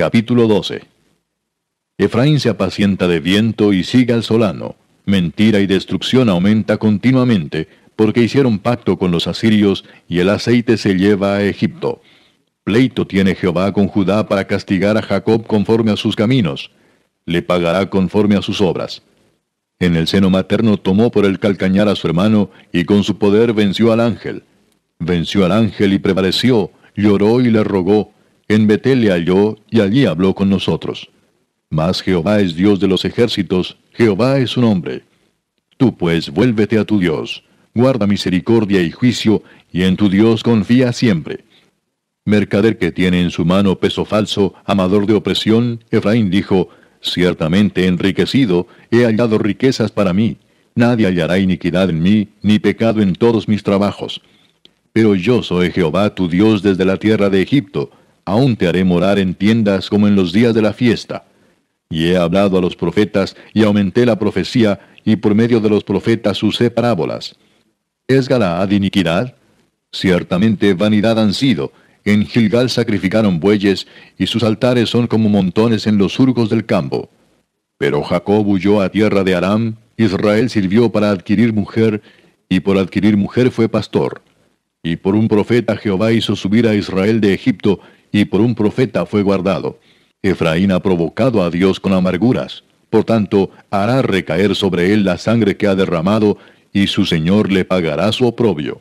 Capítulo 12. Efraín se apacienta de viento y sigue al solano. Mentira y destrucción aumenta continuamente, porque hicieron pacto con los asirios, y el aceite se lleva a Egipto. Pleito tiene Jehová con Judá para castigar a Jacob conforme a sus caminos. Le pagará conforme a sus obras. En el seno materno tomó por el calcañar a su hermano, y con su poder venció al ángel. Venció al ángel y prevaleció, lloró y le rogó. En Betel le halló, y allí habló con nosotros. Mas Jehová es Dios de los ejércitos, Jehová es su nombre. Tú pues vuélvete a tu Dios, guarda misericordia y juicio, y en tu Dios confía siempre. Mercader que tiene en su mano peso falso, amador de opresión, Efraín dijo, ciertamente enriquecido, he hallado riquezas para mí. Nadie hallará iniquidad en mí, ni pecado en todos mis trabajos. Pero yo soy Jehová tu Dios desde la tierra de Egipto, aún te haré morar en tiendas como en los días de la fiesta. Y he hablado a los profetas, y aumenté la profecía, y por medio de los profetas usé parábolas. ¿Es Galaad iniquidad? Ciertamente vanidad han sido. En Gilgal sacrificaron bueyes, y sus altares son como montones en los surcos del campo. Pero Jacob huyó a tierra de Aram, Israel sirvió para adquirir mujer, y por adquirir mujer fue pastor. Y por un profeta Jehová hizo subir a Israel de Egipto, y por un profeta fue guardado. Efraín ha provocado a Dios con amarguras, por tanto hará recaer sobre él la sangre que ha derramado, y su Señor le pagará su oprobio.